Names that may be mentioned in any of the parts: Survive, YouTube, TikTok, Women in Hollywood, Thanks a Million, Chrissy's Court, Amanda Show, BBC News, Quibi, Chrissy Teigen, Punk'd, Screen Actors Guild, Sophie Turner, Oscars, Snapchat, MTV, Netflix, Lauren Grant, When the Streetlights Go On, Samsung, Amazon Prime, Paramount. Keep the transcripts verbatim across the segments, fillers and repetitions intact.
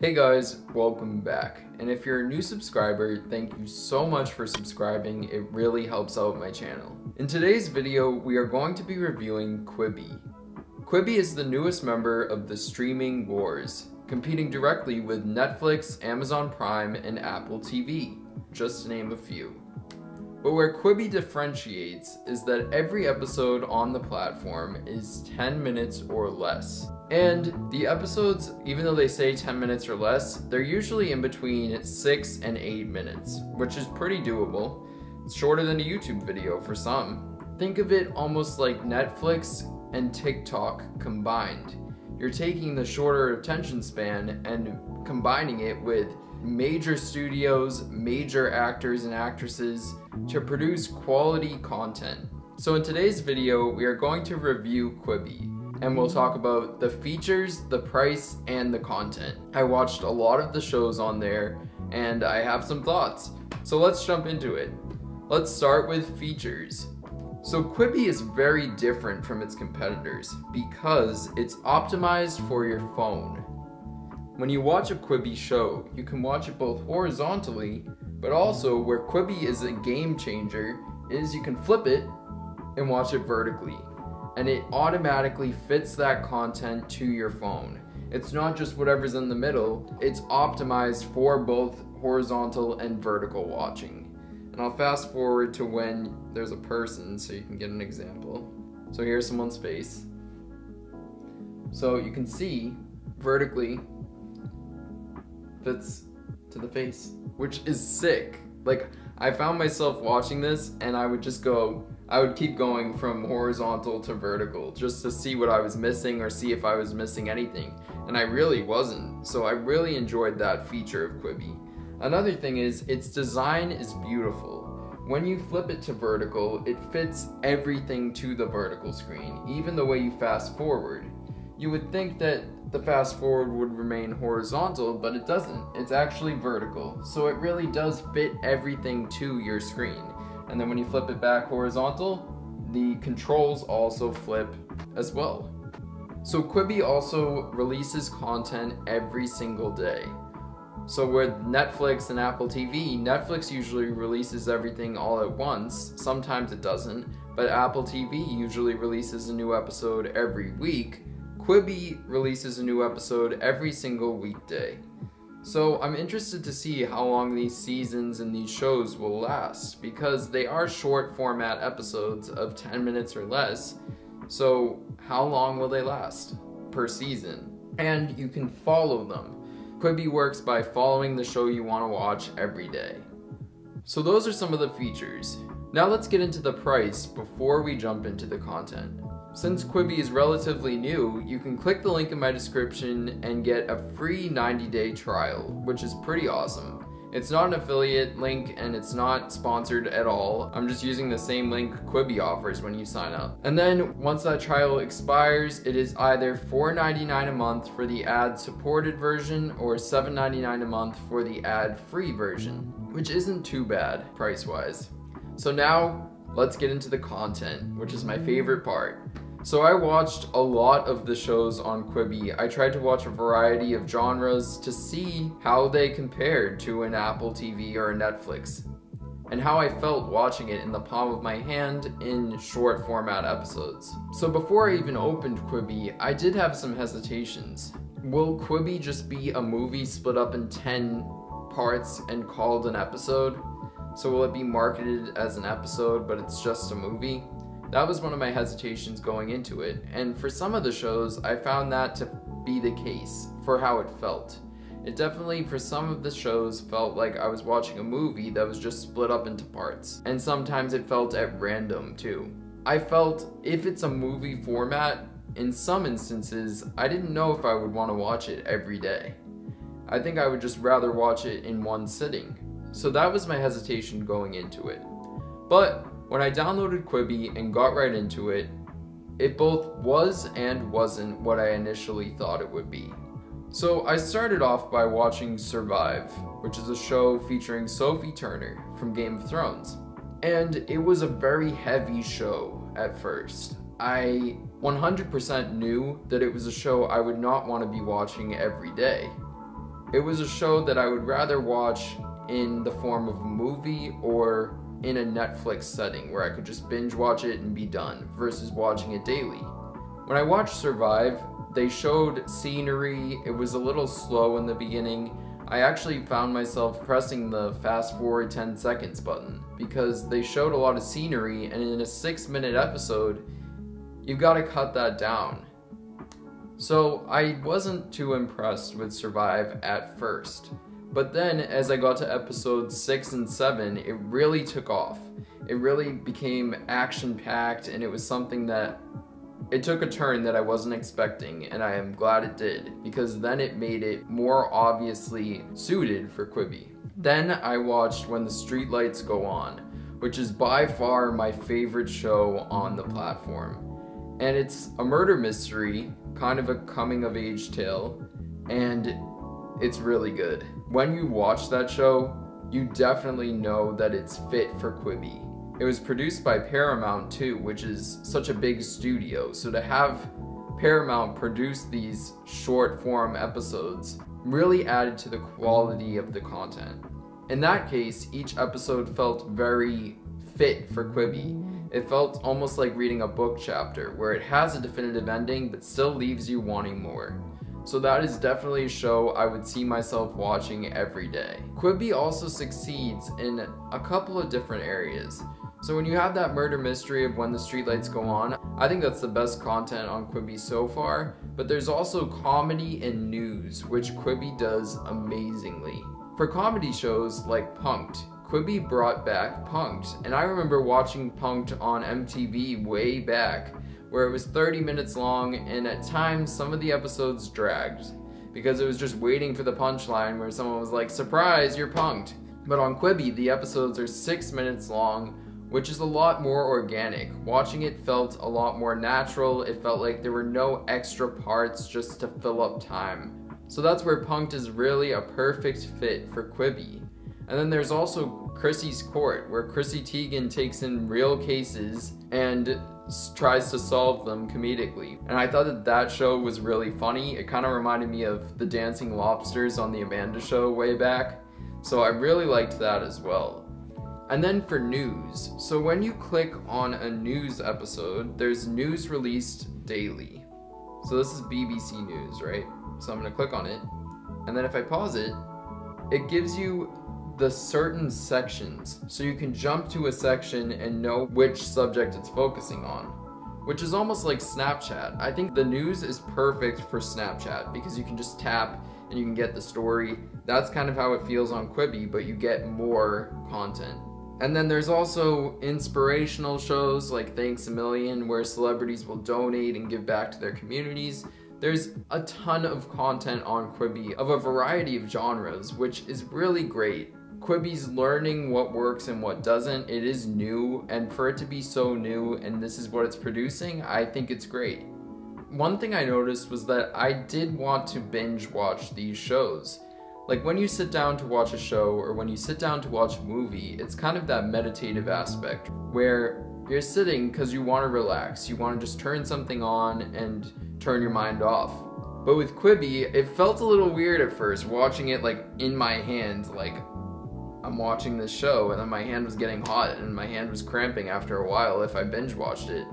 Hey guys, welcome back. And if you're a new subscriber, thank you so much for subscribing. It really helps out my channel. In today's video, we are going to be reviewing Quibi. Quibi is the newest member of the streaming wars, competing directly with Netflix, Amazon Prime, and Apple T V, just to name a few. But where Quibi differentiates is that every episode on the platform is ten minutes or less. And the episodes, even though they say ten minutes or less, they're usually in between six and eight minutes, which is pretty doable. It's shorter than a YouTube video for some. Think of it almost like Netflix and TikTok combined. You're taking the shorter attention span and combining it with major studios, major actors and actresses to produce quality content. So in today's video, we are going to review Quibi. And we'll talk about the features, the price, and the content. I watched a lot of the shows on there, and I have some thoughts. So let's jump into it. Let's start with features. So Quibi is very different from its competitors because it's optimized for your phone. When you watch a Quibi show, you can watch it both horizontally, but also where Quibi is a game changer is you can flip it and watch it vertically. And it automatically fits that content to your phone. It's not just whatever's in the middle, it's optimized for both horizontal and vertical watching. And I'll fast forward to when there's a person so you can get an example. So here's someone's face. So you can see vertically fits to the face, which is sick. Like, I found myself watching this and I would just go, I would keep going from horizontal to vertical just to see what I was missing or see if I was missing anything. And I really wasn't. So I really enjoyed that feature of Quibi. Another thing is its design is beautiful. When you flip it to vertical, it fits everything to the vertical screen, even the way you fast forward. You would think that the fast forward would remain horizontal, but it doesn't. It's actually vertical. So it really does fit everything to your screen. And then when you flip it back horizontal, the controls also flip as well. So Quibi also releases content every single day. So with Netflix and Apple T V, Netflix usually releases everything all at once. Sometimes it doesn't, but Apple T V usually releases a new episode every week. Quibi releases a new episode every single weekday. So I'm interested to see how long these seasons and these shows will last because they are short format episodes of ten minutes or less. So how long will they last per season? And you can follow them. Quibi works by following the show you want to watch every day. So those are some of the features. Now let's get into the price before we jump into the content. Since Quibi is relatively new, you can click the link in my description and get a free ninety day trial, which is pretty awesome. It's not an affiliate link and it's not sponsored at all. I'm just using the same link Quibi offers when you sign up. And then once that trial expires, it is either four ninety-nine a month for the ad-supported version or seven ninety-nine a month for the ad-free version, which isn't too bad price-wise. So now let's get into the content, which is my favorite part. So I watched a lot of the shows on Quibi. I tried to watch a variety of genres to see how they compared to an Apple T V or a Netflix, and how I felt watching it in the palm of my hand in short format episodes. So before I even opened Quibi, I did have some hesitations. Will Quibi just be a movie split up in ten parts and called an episode? So will it be marketed as an episode, but it's just a movie? That was one of my hesitations going into it, and for some of the shows, I found that to be the case for how it felt. It definitely, for some of the shows, felt like I was watching a movie that was just split up into parts, and sometimes it felt at random too. I felt if it's a movie format, in some instances, I didn't know if I would want to watch it every day. I think I would just rather watch it in one sitting. So that was my hesitation going into it. But when I downloaded Quibi and got right into it, it both was and wasn't what I initially thought it would be. So I started off by watching Survive, which is a show featuring Sophie Turner from Game of Thrones. And it was a very heavy show at first. I one hundred percent knew that it was a show I would not want to be watching every day. It was a show that I would rather watch in the form of a movie or in a Netflix setting where I could just binge watch it and be done versus watching it daily. When I watched Survive, they showed scenery. It was a little slow in the beginning. I actually found myself pressing the fast forward ten seconds button because they showed a lot of scenery, and in a six minute episode, you've got to cut that down. So I wasn't too impressed with Survive at first. But then as I got to episodes six and seven, it really took off. It really became action-packed, and it was something that it took a turn that I wasn't expecting, and I am glad it did, because then it made it more obviously suited for Quibi. Then I watched When the Streetlights Go On, which is by far my favorite show on the platform. And it's a murder mystery, kind of a coming-of-age tale, and it's really good. When you watch that show, you definitely know that it's fit for Quibi. It was produced by Paramount too, which is such a big studio, so to have Paramount produce these short form episodes really added to the quality of the content. In that case, each episode felt very fit for Quibi. It felt almost like reading a book chapter, where it has a definitive ending but still leaves you wanting more. So that is definitely a show I would see myself watching every day. Quibi also succeeds in a couple of different areas. So when you have that murder mystery of When the Streetlights Go On, I think that's the best content on Quibi so far, but there's also comedy and news, which Quibi does amazingly. For comedy shows like Punk'd, Quibi brought back Punk'd, and I remember watching Punk'd on M T V way back, where it was thirty minutes long, and at times some of the episodes dragged because it was just waiting for the punchline where someone was like, surprise, you're punked. But on Quibi, the episodes are six minutes long, which is a lot more organic. Watching it felt a lot more natural. It felt like there were no extra parts just to fill up time. So that's where Punk'd is really a perfect fit for Quibi. And then there's also Chrissy's Court, where Chrissy Teigen takes in real cases and tries to solve them comedically. And I thought that that show was really funny. It kind of reminded me of the Dancing Lobsters on the Amanda Show way back. So I really liked that as well. And then for news. So when you click on a news episode, there's news released daily. So this is B B C News, right? So I'm gonna click on it. And then if I pause it, it gives you the certain sections, so you can jump to a section and know which subject it's focusing on, which is almost like Snapchat. I think the news is perfect for Snapchat because you can just tap and you can get the story. That's kind of how it feels on Quibi, but you get more content. And then there's also inspirational shows like Thanks a Million, where celebrities will donate and give back to their communities. There's a ton of content on Quibi of a variety of genres, which is really great. Quibi's learning what works and what doesn't. It is new, and for it to be so new and this is what it's producing, I think it's great. One thing I noticed was that I did want to binge watch these shows. Like when you sit down to watch a show or when you sit down to watch a movie, it's kind of that meditative aspect where you're sitting because you want to relax. You want to just turn something on and turn your mind off. But with Quibi, it felt a little weird at first watching it like in my hand, like I'm watching this show, and then my hand was getting hot and my hand was cramping after a while if I binge watched it.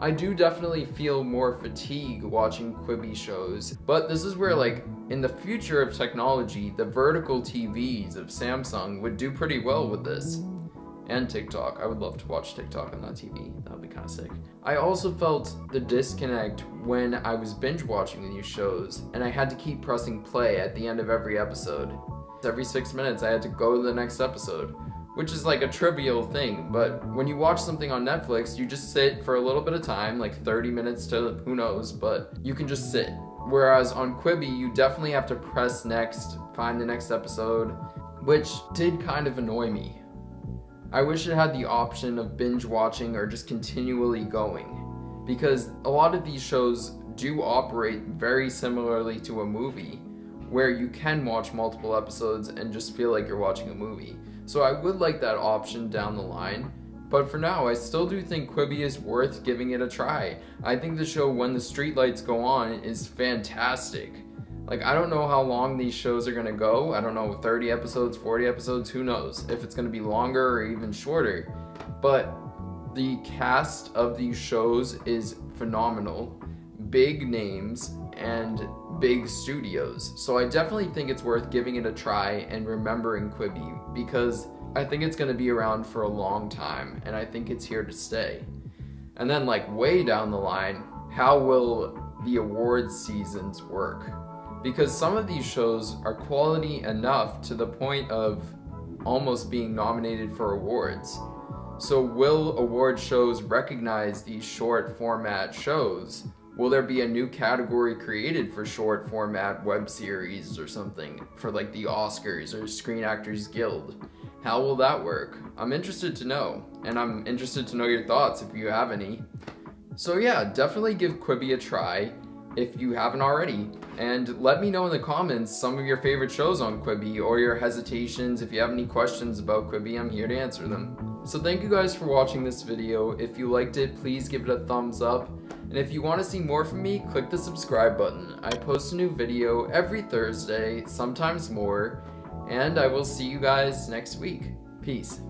I do definitely feel more fatigue watching Quibi shows, but this is where, like, in the future of technology, the vertical T Vs of Samsung would do pretty well with this. And TikTok. I would love to watch TikTok on that T V. That would be kind of sick. I also felt the disconnect when I was binge watching these shows and I had to keep pressing play at the end of every episode. Every six minutes I had to go to the next episode, which is like a trivial thing, but when you watch something on Netflix, you just sit for a little bit of time, like thirty minutes to who knows, but you can just sit. Whereas on Quibi, you definitely have to press next, find the next episode, which did kind of annoy me. I wish it had the option of binge watching or just continually going, because a lot of these shows do operate very similarly to a movie, where you can watch multiple episodes and just feel like you're watching a movie. So I would like that option down the line, but for now I still do think Quibi is worth giving it a try. I think the show When the Streetlights Go On is fantastic. Like, I don't know how long these shows are gonna go. I don't know, thirty episodes, forty episodes, who knows if it's gonna be longer or even shorter. But the cast of these shows is phenomenal. Big names and big studios. So I definitely think it's worth giving it a try and remembering Quibi, because I think it's gonna be around for a long time and I think it's here to stay. And then, like, way down the line, how will the awards seasons work? Because some of these shows are quality enough to the point of almost being nominated for awards. So will award shows recognize these short format shows? Will there be a new category created for short format web series or something for, like, the Oscars or Screen Actors Guild? How will that work? I'm interested to know, and I'm interested to know your thoughts if you have any. So yeah, definitely give Quibi a try if you haven't already, and let me know in the comments some of your favorite shows on Quibi or your hesitations. If you have any questions about Quibi, I'm here to answer them. So thank you guys for watching this video. If you liked it, please give it a thumbs up. And if you want to see more from me, click the subscribe button. I post a new video every Thursday, sometimes more, and I will see you guys next week. Peace.